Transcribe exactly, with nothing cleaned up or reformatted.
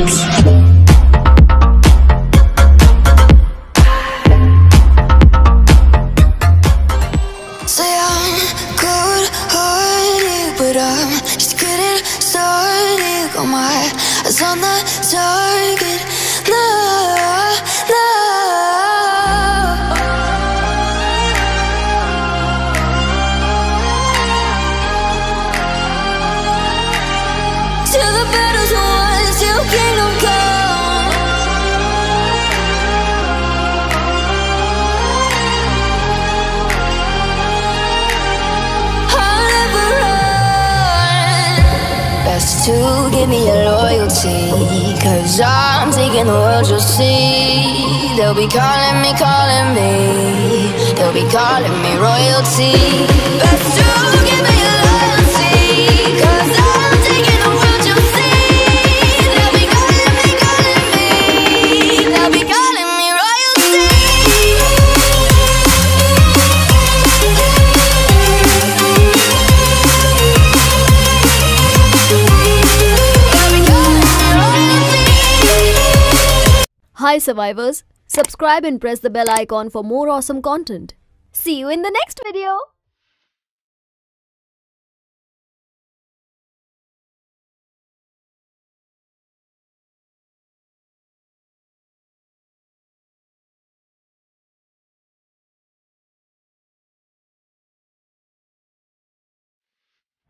Peace. To give me your loyalty, cause I'm taking the world, you'll see. They'll be calling me, calling me. They'll be calling me royalty. Best to give me your loyalty, cause I'm taking the world, you'll see. They'll be calling me, calling me. They'll be calling me royalty. Hi survivors, subscribe and press the bell icon for more awesome content. See you in the next video.